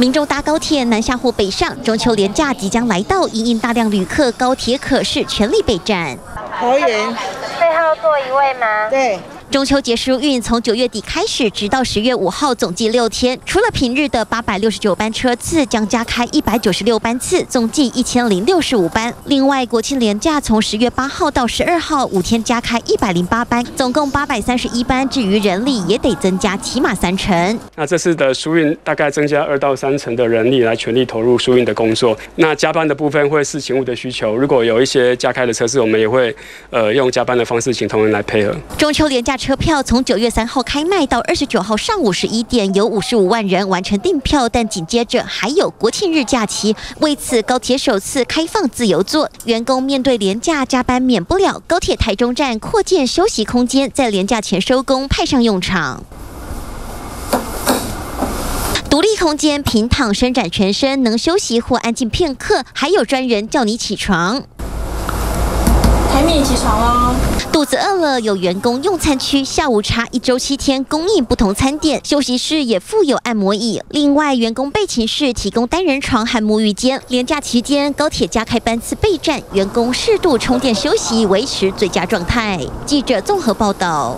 民众搭高铁南下或北上，中秋连假即将来到，因应大量旅客，高铁可是全力备战。桃园，最后坐一位吗？对。 中秋节疏运从9月底开始，直到10月5号，总计6天。除了平日的869班车次，将加开196班次，总计1065班。另外，国庆连假从10月8号到12号，5天加开108班，总共831班。至于人力，也得增加起码3成。那这次的疏运大概增加2到3成的人力来全力投入疏运的工作。那加班的部分会视勤务的需求，如果有一些加开的车次，我们也会用加班的方式请同仁来配合。中秋连假 车票从9月3号开卖到29号上午11点，有55万人完成订票，但紧接着还有国庆日假期，为此高铁首次开放自由座，员工面对连假加班免不了。高铁台中站扩建休息空间，在连假前收工派上用场。 独立空间平躺伸展全身，能休息或安静片刻，还有专人叫你起床。 台米起床喽！肚子饿了，有员工用餐区下午茶1周7天供应不同餐点，休息室也附有按摩椅。另外，员工备勤室提供单人床和沐浴间。连假期间，高铁加开班次备战，员工适度充电休息，维持最佳状态。记者综合报道。